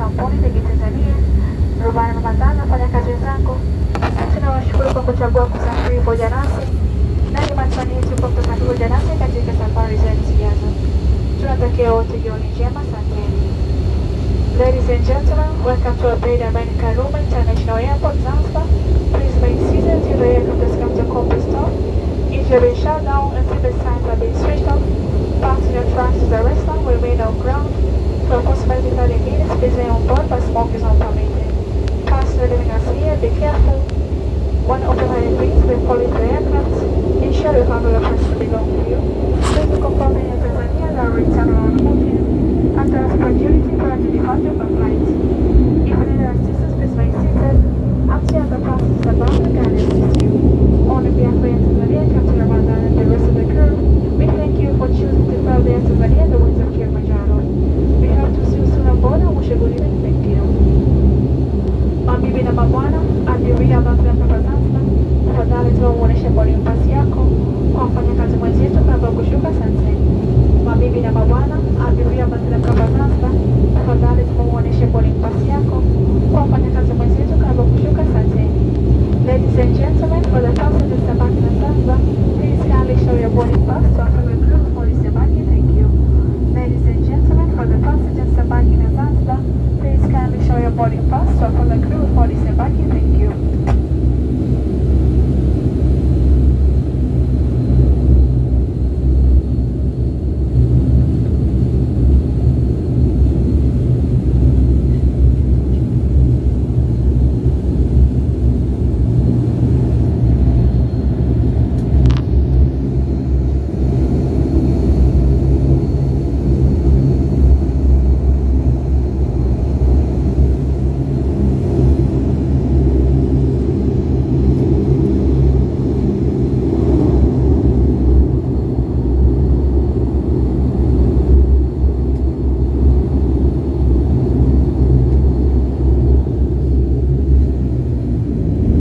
kampuni Ndege Tanzania. Rubani namba 5, fanya kazi zako. Tunawashukuru kwa kuchagua kusafiri pamoja nasi. Na ni matani yetu kwa kutoka pamoja nasi katika safari zetu zijazo. Tunatakia wote jioni njema sana. Ladies and gentlemen, welcome to Pan American Roma International Airport, Zanzibar. Please make seated till the aircraft has come to a complete stop. If you have been shut down and the signs have been switched off, passenger tracks to the restaurant will remain on ground for approximately 30 minutes. Please stay on board, but smoke is not permitted. Passenger leaving us here, be careful. One of the high winds will fall into the aircraft. Ensure you handle the person belong to you. Please confirm in your Tanzania that return on the move. After a security, plan to be 100 flights.